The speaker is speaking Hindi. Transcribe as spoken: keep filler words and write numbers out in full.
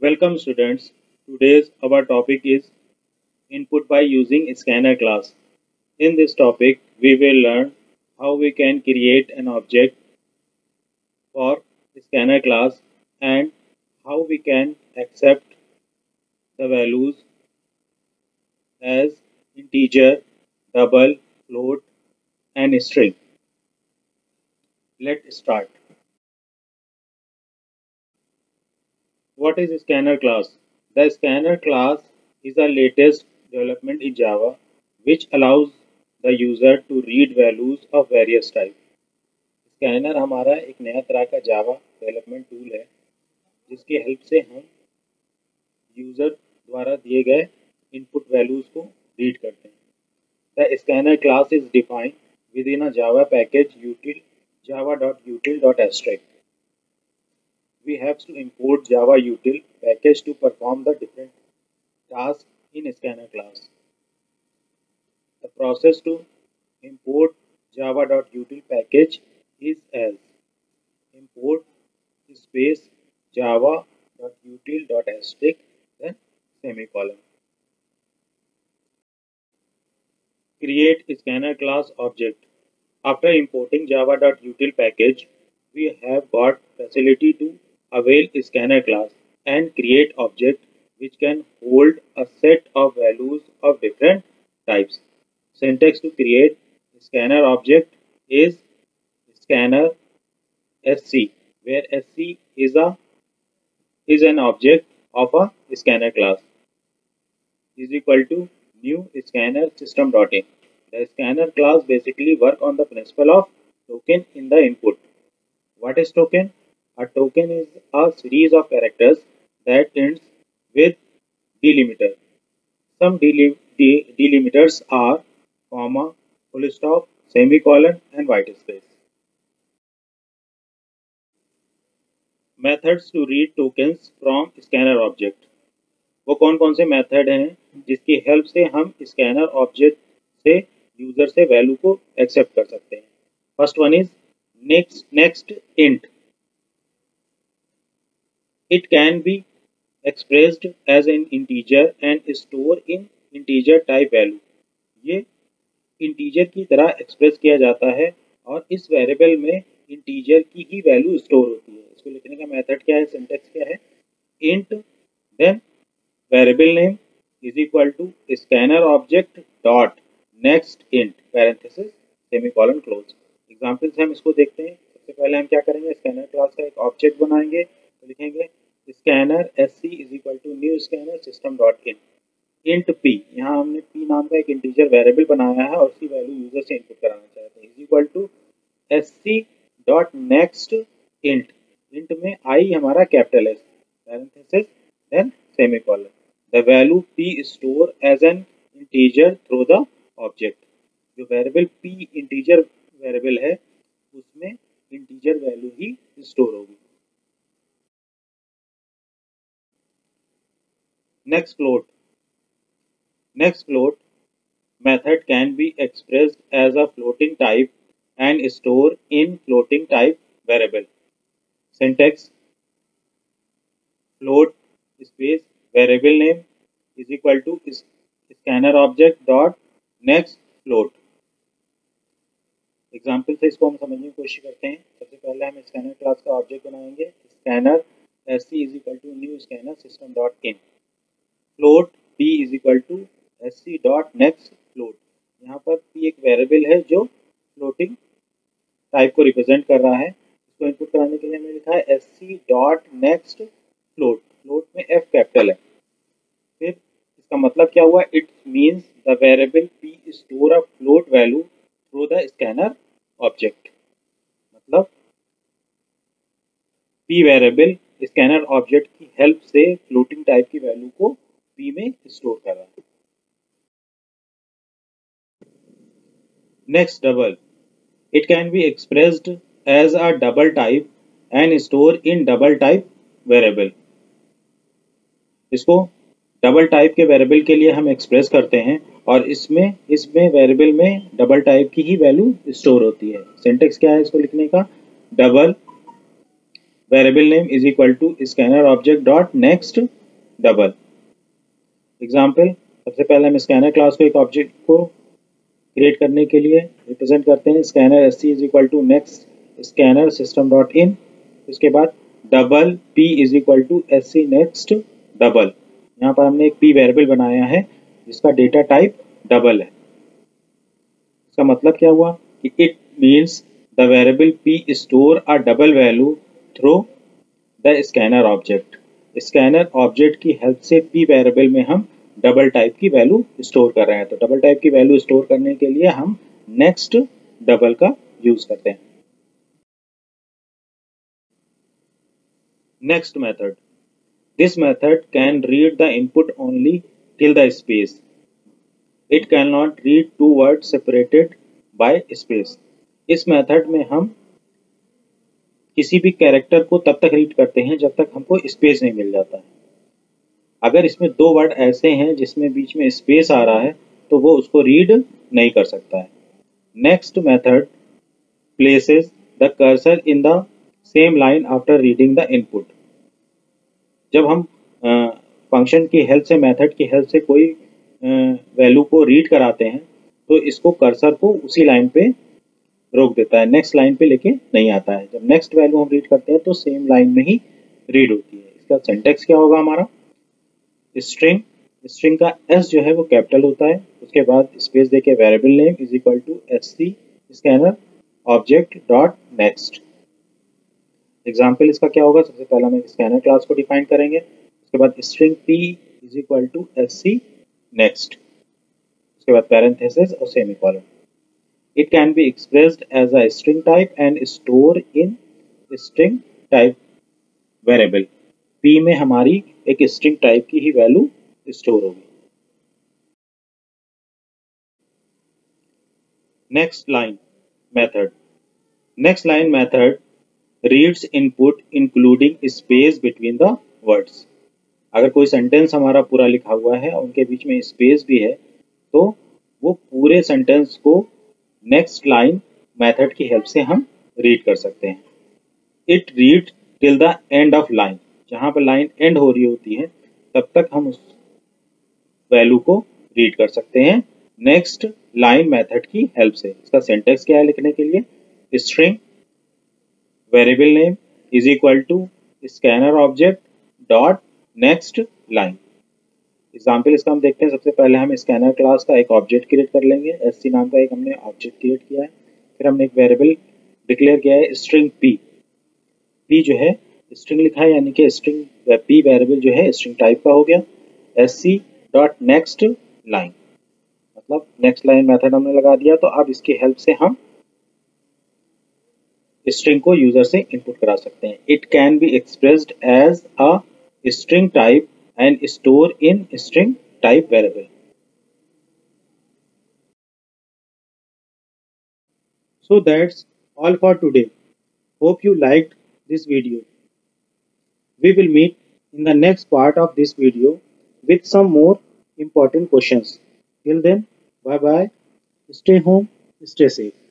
Welcome students, today's our topic is input by using scanner class. In this topic we will learn how we can create an object for scanner class and how we can accept the values as integer, double, float and string. Let's start. What is a scanner class? The scanner class is the latest development in Java which allows the user to read values of various types. Scanner हमारा एक नया तरह का Java development tool है जिसके help से हम user द्वारा दिए गए input values को read करते हैं. The scanner class is defined within a Java package util java dot util dot abstract. We have to import Java util package to perform the different tasks in scanner class. The process to import java dot util package is as import space java dot util dot asterisk then semicolon. Create scanner class object. After importing java dot util package, we have got facility to avail scanner class and create object which can hold a set of values of different types. Syntax to create scanner object is scanner sc, where sc is a is an object of a scanner class, is equal to new scanner system dot in. The scanner class basically work on the principle of token in the input. What is token? A token is a series of characters that ends with delimiter. Some delim de delimiters are comma, full stop, semicolon and white space. Methods to read tokens from scanner object. वो कौन कौन से method हैं जिसकी help से हम scanner object से user से value को accept कर सकते हैं. First one is next next int. It can be expressed as an integer and stored in integer type value. ये integer की तरह express किया जाता है और इस variable में integer की ही value store होती है. इसको लिखने का method क्या है, syntax क्या है? Int then variable name is equal to scanner object dot next int parenthesis semicolon close. Examples हम इसको देखते हैं. सबसे पहले हम क्या करेंगे, स्कैनर क्लास का एक ऑब्जेक्ट बनाएंगे तो लिखेंगे scanner sc is equal to new scanner system dot in int p. यहाँ हमने p नाम का एक इंटीजर वेरिएबल बनाया है और उसकी वैल्यू यूजर से इनपुट कराना चाहते हैं, is equal to sc dot next int. int में i हमारा capital s parenthesis then semicolon. The value p store as an integer through the object. जो वेरिएबल p इंटीजर वेरिएबल है उसमें इंटीजर वैल्यू ही स्टोर होगी. Next float. Next float method can be expressed as a floating type and store in floating type variable. Syntax float space variable name is equal to scanner object dot next float. Example से इसको हम समझने की कोशिश करते हैं. सबसे पहले हम स्कैनर क्लास का ऑब्जेक्ट बनाएंगे scanner sc is equal to new scanner system dot in float p is equal to sc dot next float. यहाँ पर p एक वेरिएबल है जो फ्लोटिंग टाइप को रिप्रेजेंट कर रहा है. इसको इनपुट कराने के लिए हमने लिखा है sc dot next float. Float में f कैपिटल है. फिर इसका मतलब क्या हुआ, it means the variable p store a float value through the scanner object. मतलब p वेरिएबल स्कैनर ऑब्जेक्ट की हेल्प से फ्लोटिंग टाइप की वैल्यू को p में स्टोर कर रहा है. Next double. It can be expressed as a double type and store in double type variable. इसको डबल टाइप के वेरिएबल के लिए हम एक्सप्रेस करते हैं और इसमें इसमें वेरिएबल में डबल टाइप की ही वैल्यू स्टोर होती है. सिंटैक्स क्या है इसको लिखने का, double variable name is equal to scanner object dot next double। Example, सबसे पहले हम स्कैनर क्लास को एक ऑब्जेक्ट को क्रिएट करने के लिए रिप्रेजेंट करते हैं scanner S C is equal to next scanner system dot in, उसके बाद double P is equal to S C next double. यहाँ पर हमने एक पी वेरिएबल बनाया है जिसका डेटा टाइप डबल है। इसका मतलब क्या हुआ कि it means the variable P store a double value through the scanner object. Scanner object की हेल्प से पी वेरिएबल में हम डबल टाइप की वैल्यू स्टोर कर रहे हैं, तो डबल टाइप की वैल्यू स्टोर करने के लिए हम नेक्स्ट डबल का यूज करते हैं। Next method, this method can read the input only till the space, it can not read two word separated by space. इस मेथड में हम किसी भी कैरेक्टर को तब तक रीड करते हैं जब तक हमको स्पेस नहीं मिल जाता है। अगर इसमें दो वर्ड ऐसे हैं जिसमें बीच में स्पेस आ रहा है तो वो उसको रीड नहीं कर सकता है। Next method places the cursor in the same line after reading the input. जब हम फंक्शन की हेल्प से, मेथड की हेल्प से कोई वैल्यू को रीड कराते हैं तो इसको कर्सर को उसी लाइन पे रोक देता है, नेक्स्ट लाइन पे लेके नहीं आता है। जब नेक्स्ट वैल्यू हम रीड करते हैं तो सेम लाइन में ही रीड होती है। इसका सिंटैक्स क्या होगा हमारा, स्ट्रिंग, स्ट्रिंग का एस जो है वो कैपिटल होता है, उसके बाद स्पेस देके variable name is equal to S C scanner object dot next. Example इसका क्या होगा, सबसे पहला हम स्कैनर क्लास को डिफाइन करेंगे, उसके बाद string P is equal to S C next, उसके बाद पैरेंथेसिस और semicolon. It can be expressed as a string type and stored in string type variable। P में हमारी एक string type की ही value store होगी। Next line method, next line method reads input including space between the words। अगर कोई sentence हमारा पूरा लिखा हुआ है और उनके बीच में space भी है तो वो पूरे sentence को नेक्स्ट लाइन मेथड की हेल्प से हम रीड कर सकते हैं। It read till the end of line, जहाँ पर लाइन एंड हो रही होती है तब तक हम उस वैल्यू को रीड कर सकते हैं नेक्स्ट लाइन मेथड की हेल्प से। इसका सिंटैक्स क्या है लिखने के लिए, string variable name is equal to scanner object dot next line. Example इसका हम देखते हैं, सबसे पहले हम स्कैनर क्लास का एक ऑब्जेक्ट क्रिएट कर लेंगे, एस सी नाम का एक हमने ऑब्जेक्ट क्रिएट किया है, फिर हमने एक वेरिएबल डिक्लेयर किया है स्ट्रिंग पी। पी जो है स्ट्रिंग लिखा है, यानी कि स्ट्रिंग पी वेरिएबल जो है स्ट्रिंग टाइप का हो गया। S C dot next line, मतलब नेक्स्ट लाइन मैथड हमने लगा दिया, तो अब इसकी हेल्प से हम स्ट्रिंग को यूजर से इनपुट करा सकते हैं। It can be expressed as a string type and store in string type variable। So that's all for today. Hope you liked this video. We will meet in the next part of this video with some more important questions. Till then, bye bye. Stay home, stay safe.